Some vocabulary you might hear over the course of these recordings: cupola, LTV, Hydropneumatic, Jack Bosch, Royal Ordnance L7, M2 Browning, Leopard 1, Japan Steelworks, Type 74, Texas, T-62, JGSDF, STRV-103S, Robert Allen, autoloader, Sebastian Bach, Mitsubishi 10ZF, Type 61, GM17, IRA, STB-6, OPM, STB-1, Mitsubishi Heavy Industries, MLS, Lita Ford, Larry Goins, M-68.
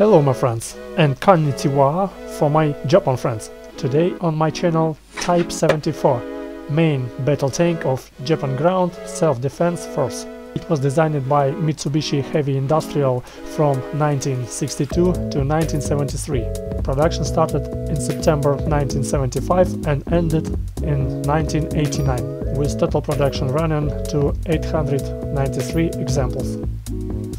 Hello my friends, and konnichiwa for my Japan friends. Today on my channel Type 74, main battle tank of Japan Ground Self-Defense Force. It was designed by Mitsubishi Heavy Industrial from 1962 to 1973. Production started in September 1975 and ended in 1989, with total production running to 893 exemplars.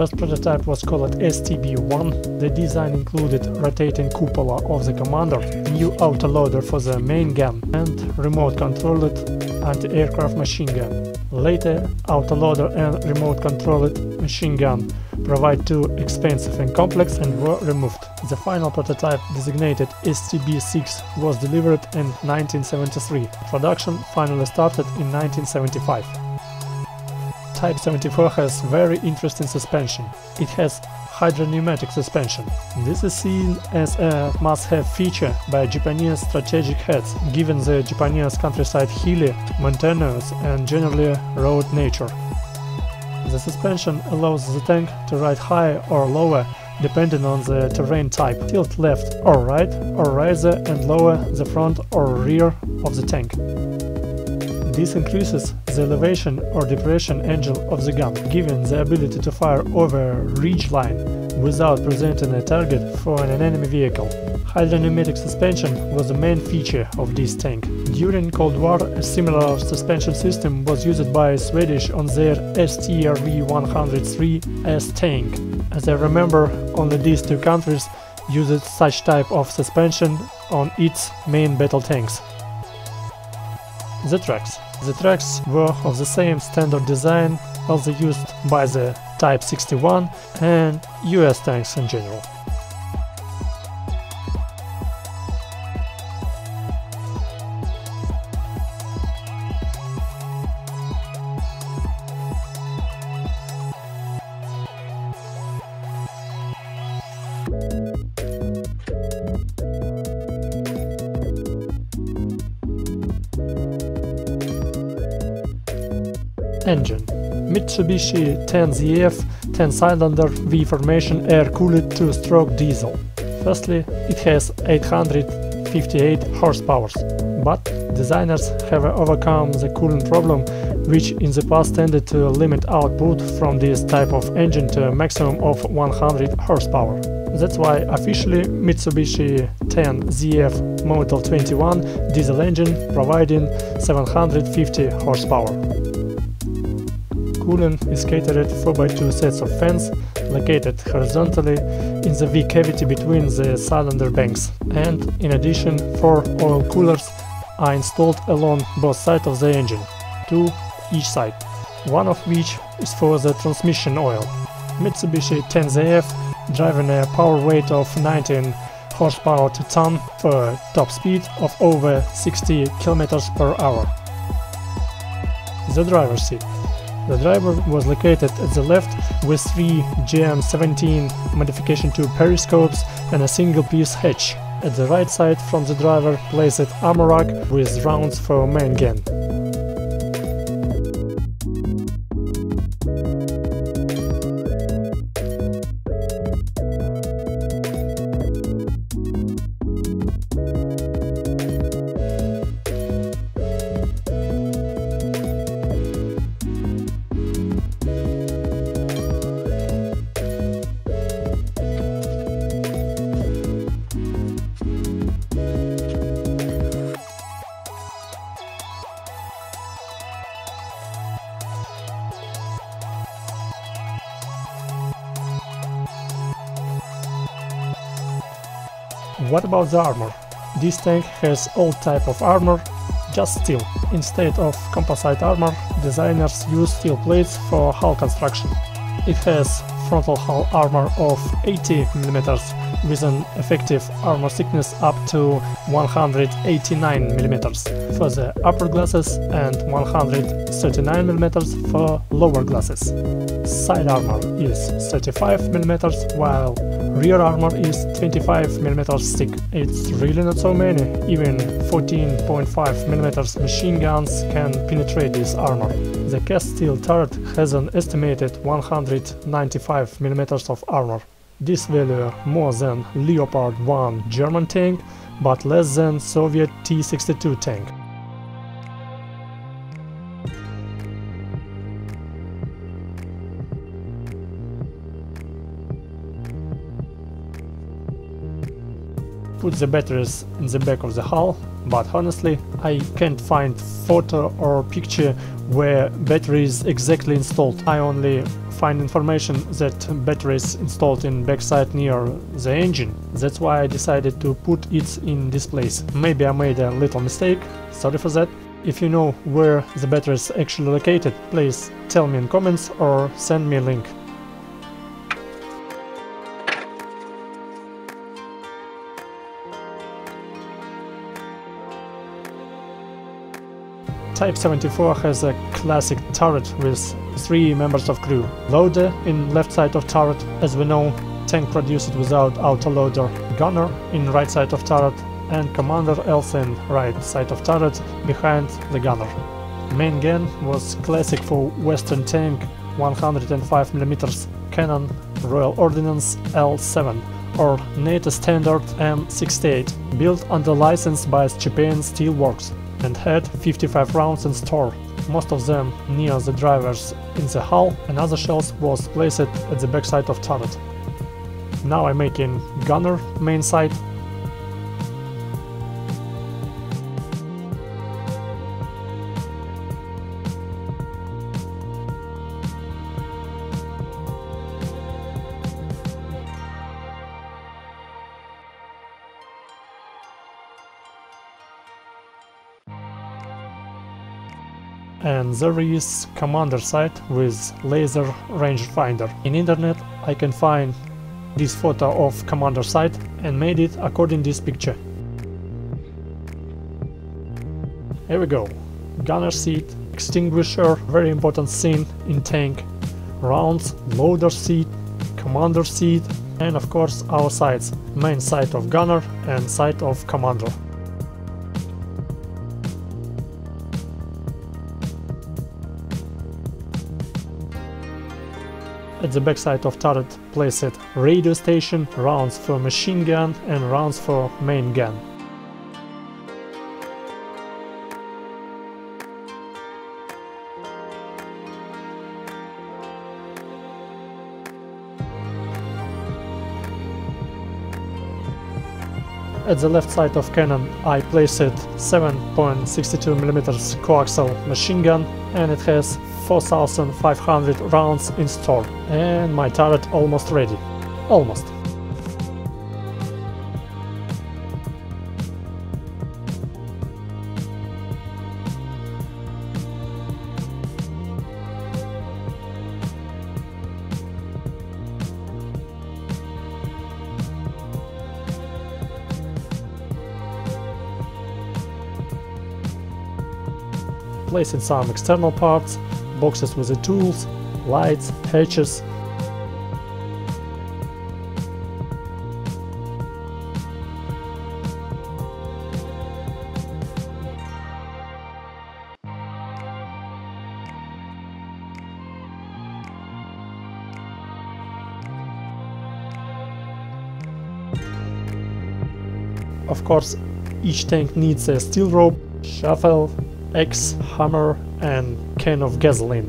First prototype was called STB-1. The design included rotating cupola of the commander, new autoloader for the main gun, and remote-controlled anti-aircraft machine gun. Later, autoloader and remote-controlled machine gun proved too expensive and complex and were removed. The final prototype, designated STB-6, was delivered in 1973. Production finally started in 1975. Type 74 has very interesting suspension. It has hydropneumatic suspension. This is seen as a must-have feature by Japanese strategic heads, given the Japanese countryside hilly, mountainous and generally road nature. The suspension allows the tank to ride higher or lower depending on the terrain type. Tilt left or right, or raise and lower the front or rear of the tank. This increases the elevation or depression angle of the gun, giving the ability to fire over a ridge line without presenting a target for an enemy vehicle. Hydropneumatic suspension was the main feature of this tank. During Cold War, a similar suspension system was used by Swedish on their STRV-103S tank. As I remember, only these two countries used such type of suspension on its main battle tanks. The tracks. The tracks were of the same standard design as they used by the Type 61 and US tanks in general. Engine. Mitsubishi 10ZF 10-cylinder V-formation air-cooled 2-stroke diesel. Firstly, it has 858 horsepower, but designers have overcome the coolant problem, which in the past tended to limit output from this type of engine to a maximum of 100 horsepower. That's why officially Mitsubishi 10ZF Model 21 diesel engine providing 750 horsepower. Coolant is catered for by two sets of fans located horizontally in the V cavity between the cylinder banks, and in addition 4 oil coolers are installed along both sides of the engine, 2 each side, one of which is for the transmission oil. Mitsubishi 10ZF, driving a power weight of 19 horsepower to ton for a top speed of over 60 km per hour. The driver's seat. The driver was located at the left with 3 GM17 modification 2 periscopes and a single-piece hatch. At the right side from the driver placed ammo rack with rounds for main gun. What about the armor? This tank has all type of armor, just steel. Instead of composite armor, designers use steel plates for hull construction. It has frontal hull armor of 80 mm with an effective armor thickness up to 189 mm for the upper glasses and 139 mm for lower glasses. Side armor is 35 mm while rear armor is 25 mm thick. It's really not so many, even 14.5 mm machine guns can penetrate this armor. The cast steel turret has an estimated 195 mm of armor. These were more than Leopard 1 German tank, but less than Soviet T-62 tank. Put the batteries in the back of the hull, but honestly I can't find photo or picture where batteries exactly installed. I only find information that batteries installed in backside near the engine. That's why I decided to put it in this place. Maybe I made a little mistake, sorry for that. If you know where the batteries actually located, please tell me in comments or send me a link. Type 74 has a classic turret with 3 members of crew. Loader in left side of turret, as we know, tank produced without autoloader. Gunner in right side of turret and commander else in right side of turret behind the gunner. Main gun was classic for Western tank 105mm cannon Royal Ordnance L7 or NATO standard M-68, built under license by Japan Steelworks, and had 55 rounds in store, most of them near the drivers in the hull, and other shells was placed at the backside of turret. Now I'm making gunner main sight. And there is commander sight with laser rangefinder. In internet I can find this photo of commander sight and made it according to this picture. Here we go. Gunner seat, extinguisher, very important scene in tank, rounds, loader seat, commander seat, and of course our sights, main sight of gunner and sight of commander. At the backside of turret placed radio station, rounds for machine gun and rounds for main gun. At the left side of cannon I placed 7.62mm coaxial machine gun, and it has 4,500 rounds in store, and my turret almost ready. Almost. Placing some external parts, boxes with the tools, lights, hatches. Of course, each tank needs a steel rope, shovel, axe, hammer and can of gasoline.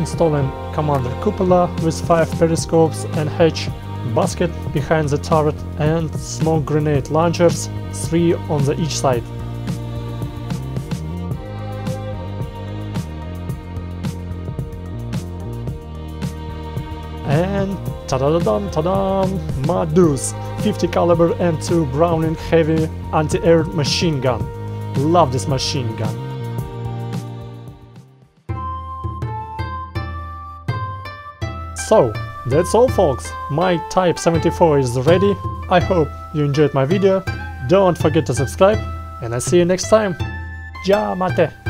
Installing commander cupola with 5 periscopes and hatch, basket behind the turret and smoke grenade launchers, 3 on the each side. And ta-da-da-dum-ta-dum, my dudes, 50 caliber M2 Browning heavy anti-air machine gun. Love this machine gun. So that's all, folks. My Type 74 is ready. I hope you enjoyed my video. Don't forget to subscribe, and I see you next time. Ja mate.